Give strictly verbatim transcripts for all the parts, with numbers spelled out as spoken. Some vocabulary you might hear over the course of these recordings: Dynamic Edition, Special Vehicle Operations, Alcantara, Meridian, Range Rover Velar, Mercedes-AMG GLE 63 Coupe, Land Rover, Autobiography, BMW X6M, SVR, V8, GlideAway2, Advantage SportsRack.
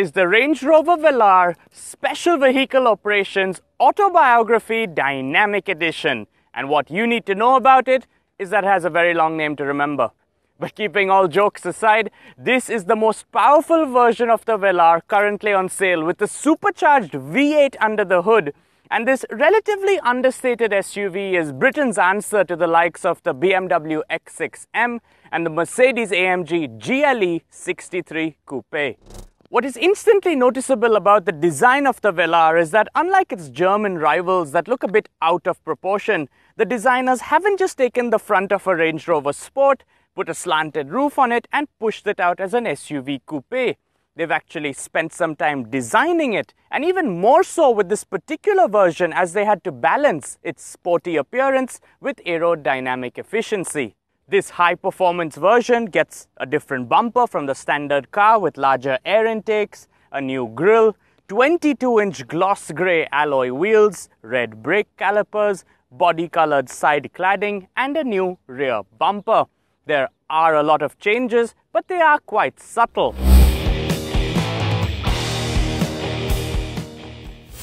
is the Range Rover Velar Special Vehicle Operations Autobiography Dynamic Edition. And what you need to know about it is that it has a very long name to remember. But keeping all jokes aside, this is the most powerful version of the Velar currently on sale, with the supercharged V eight under the hood. And this relatively understated S U V is Britain's answer to the likes of the B M W X six M and the Mercedes A M G G L E sixty-three Coupe. What is instantly noticeable about the design of the Velar is that, unlike its German rivals that look a bit out of proportion, the designers haven't just taken the front of a Range Rover Sport, put a slanted roof on it and pushed it out as an S U V coupe. They've actually spent some time designing it, and even more so with this particular version, as they had to balance its sporty appearance with aerodynamic efficiency. This high-performance version gets a different bumper from the standard car with larger air intakes, a new grille, twenty-two inch gloss grey alloy wheels, red brake calipers, body-coloured side cladding and a new rear bumper. There are a lot of changes, but they are quite subtle.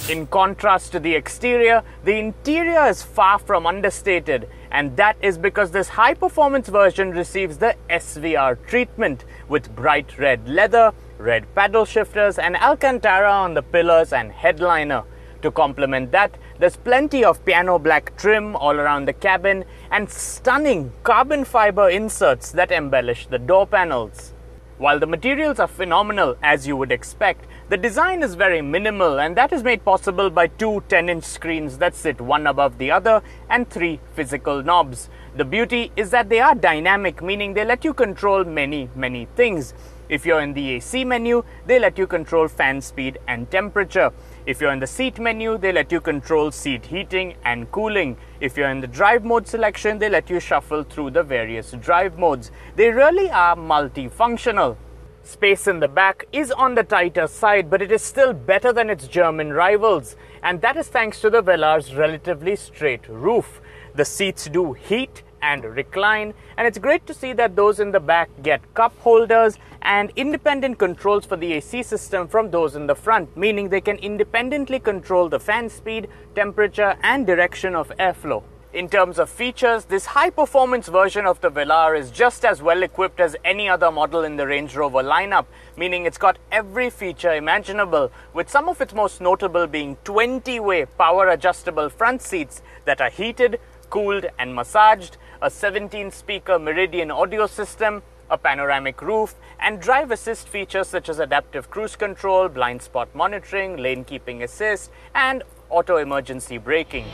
In contrast to the exterior, the interior is far from understated, and that is because this high-performance version receives the S V R treatment with bright red leather, red paddle shifters and Alcantara on the pillars and headliner. To complement that, there's plenty of piano black trim all around the cabin and stunning carbon fiber inserts that embellish the door panels. While the materials are phenomenal, as you would expect, the design is very minimal, and that is made possible by two ten inch screens that sit one above the other and three physical knobs. The beauty is that they are dynamic, meaning they let you control many, many things. If you're in the A C menu, they let you control fan speed and temperature. If you're in the seat menu, they let you control seat heating and cooling. If you're in the drive mode selection, they let you shuffle through the various drive modes. They really are multifunctional. Space in the back is on the tighter side, but it is still better than its German rivals. And that is thanks to the Velar's relatively straight roof. The seats do heat and recline, and it's great to see that those in the back get cup holders and independent controls for the A C system from those in the front, meaning they can independently control the fan speed, temperature and direction of airflow. In terms of features, this high-performance version of the Velar is just as well equipped as any other model in the Range Rover lineup, meaning it's got every feature imaginable, with some of its most notable being twenty way power adjustable front seats that are heated, cooled and massaged, a seventeen speaker Meridian audio system, a panoramic roof, and drive assist features such as adaptive cruise control, blind spot monitoring, lane keeping assist, and auto emergency braking.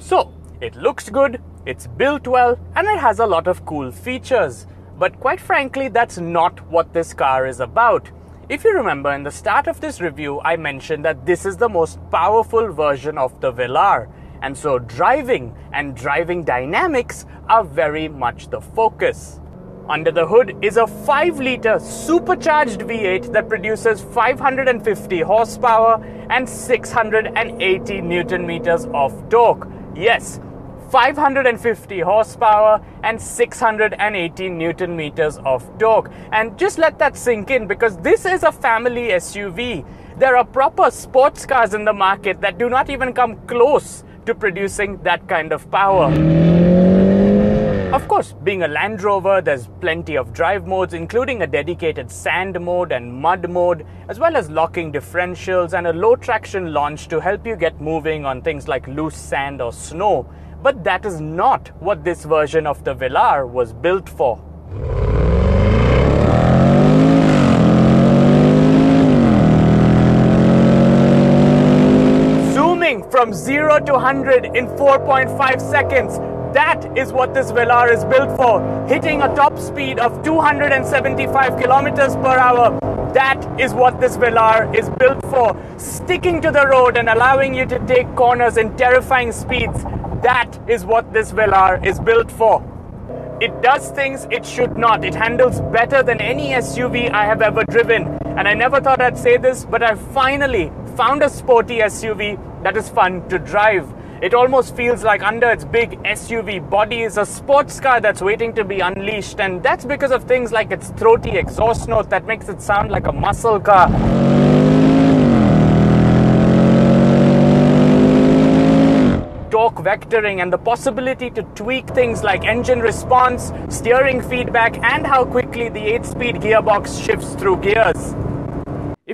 So, it looks good, it's built well, and it has a lot of cool features. But quite frankly, that's not what this car is about. If you remember, in the start of this review, I mentioned that this is the most powerful version of the Velar. And so driving and driving dynamics are very much the focus. Under the hood is a five litre supercharged V eight that produces five hundred fifty horsepower and six hundred eighty newton meters of torque. Yes, five hundred fifty horsepower and six hundred eighty newton meters of torque. And just let that sink in, because this is a family S U V. There are proper sports cars in the market that do not even come close to producing that kind of power. Of course, being a Land Rover, there's plenty of drive modes, including a dedicated sand mode and mud mode, as well as locking differentials and a low traction launch to help you get moving on things like loose sand or snow. But that is not what this version of the Velar was built for. Zooming from zero to one hundred in four point five seconds, that is what this Velar is built for. Hitting a top speed of two hundred seventy-five kilometers per hour. That is what this Velar is built for. Sticking to the road and allowing you to take corners in terrifying speeds. That is what this Velar is built for. It does things it should not. It handles better than any S U V I have ever driven. And I never thought I'd say this, but I finally found a sporty S U V that is fun to drive. It almost feels like under its big S U V body is a sports car that's waiting to be unleashed, and that's because of things like its throaty exhaust note that makes it sound like a muscle car. Torque vectoring and the possibility to tweak things like engine response, steering feedback, and how quickly the eight-speed gearbox shifts through gears.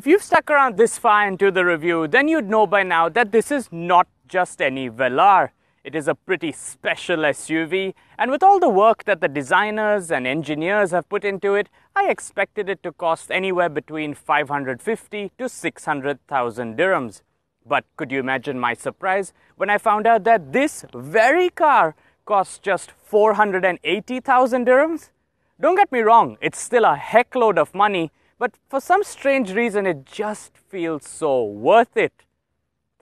If you've stuck around this far into the review, then you'd know by now that this is not just any Velar. It is a pretty special S U V, and with all the work that the designers and engineers have put into it, I expected it to cost anywhere between five hundred fifty to six hundred thousand dirhams. But could you imagine my surprise when I found out that this very car costs just four hundred eighty thousand dirhams? Don't get me wrong, it's still a heckload of money, but for some strange reason it just feels so worth it.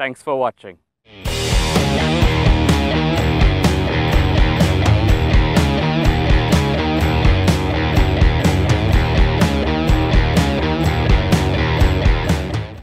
Thanks for watching.